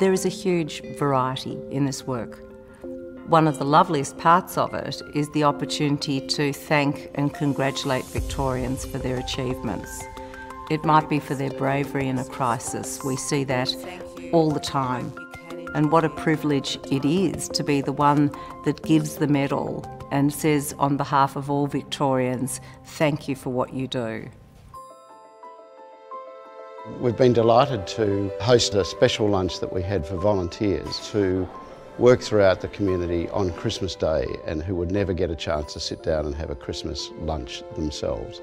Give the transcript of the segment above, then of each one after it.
There is a huge variety in this work. One of the loveliest parts of it is the opportunity to thank and congratulate Victorians for their achievements. It might be for their bravery in a crisis. We see that all the time. And what a privilege it is to be the one that gives the medal and says on behalf of all Victorians, thank you for what you do. We've been delighted to host a special lunch that we had for volunteers to work throughout the community on Christmas Day and who would never get a chance to sit down and have a Christmas lunch themselves.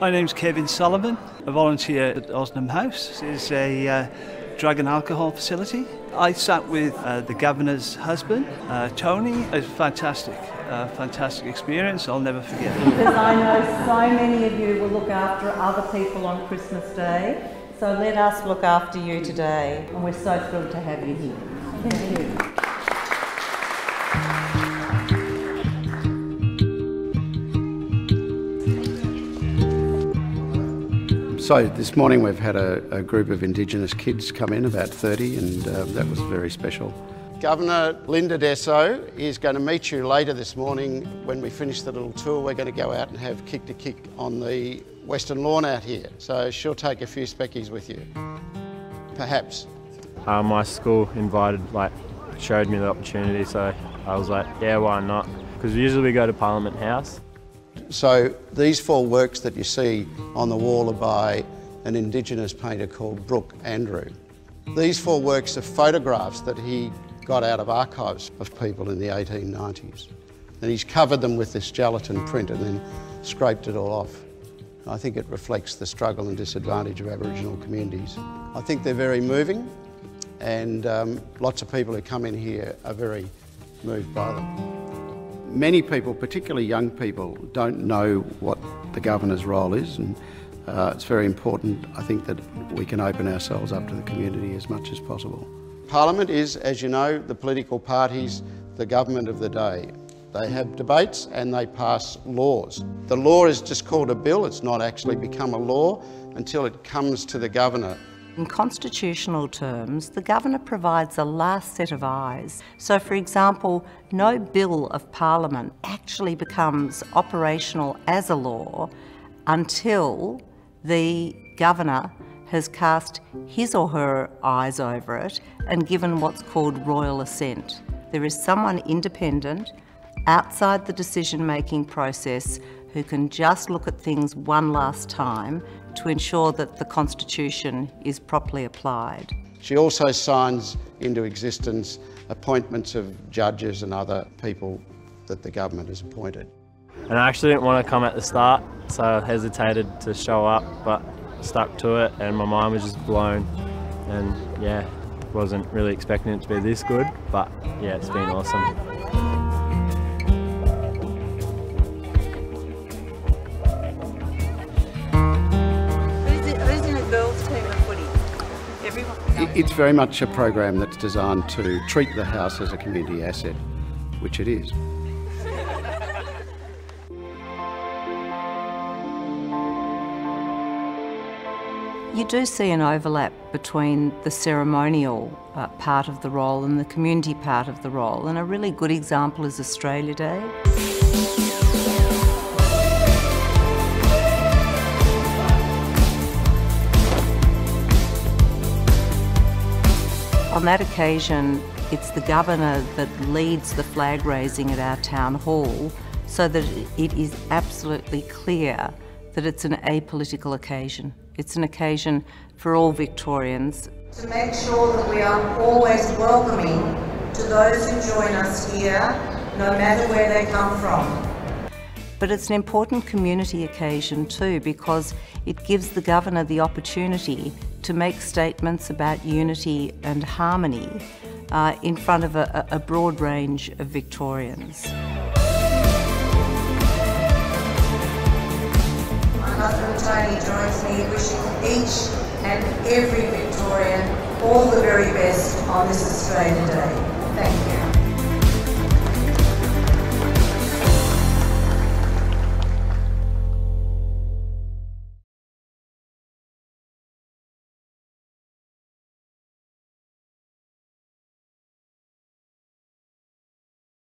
My name's Kevin Sullivan, a volunteer at Osnam House. It's a drug and alcohol facility. I sat with the governor's husband, Tony. It was fantastic experience, I'll never forget it. Because I know so many of you will look after other people on Christmas Day, so let us look after you today, and we're so thrilled to have you here. Thank you. So this morning we've had a group of Indigenous kids come in, about 30, and that was very special. Governor Linda Dessau is going to meet you later this morning. When we finish the little tour, we're going to go out and have kick to kick on the western lawn out here. So she'll take a few speckies with you, perhaps. My school invited, showed me the opportunity, so I was like, yeah, why not? Because usually we go to Parliament House. So these four works that you see on the wall are by an Indigenous painter called Brook Andrew. These four works are photographs that he got out of archives of people in the 1890s. And he's covered them with this gelatin print and then scraped it all off. I think it reflects the struggle and disadvantage of Aboriginal communities. I think they're very moving, and lots of people who come in here are very moved by them. Many people, particularly young people, don't know what the governor's role is, and it's very important, I think, that we can open ourselves up to the community as much as possible. Parliament is, as you know, the political parties, the government of the day. They have debates and they pass laws. The law is just called a bill, it's not actually become a law until it comes to the governor. In constitutional terms, the Governor provides a last set of eyes. So, for example, no Bill of Parliament actually becomes operational as a law until the Governor has cast his or her eyes over it and given what's called royal assent. There is someone independent, outside the decision-making process, who can just look at things one last time to ensure that the Constitution is properly applied. She also signs into existence appointments of judges and other people that the government has appointed. And I actually didn't want to come at the start, so I hesitated to show up, but stuck to it, and my mind was just blown. And yeah, wasn't really expecting it to be this good, but yeah, it's been awesome. It's very much a program that's designed to treat the house as a community asset, which it is. You do see an overlap between the ceremonial part of the role and the community part of the role, and a really good example is Australia Day. On that occasion, it's the Governor that leads the flag raising at our town hall so that it is absolutely clear that it's an apolitical occasion. It's an occasion for all Victorians. To make sure that we are always welcoming to those who join us here, no matter where they come from. But it's an important community occasion too, because it gives the Governor the opportunity to make statements about unity and harmony in front of a broad range of Victorians. My husband Tony joins me wishing each and every Victorian all the very best on this Australia Day. Thank you.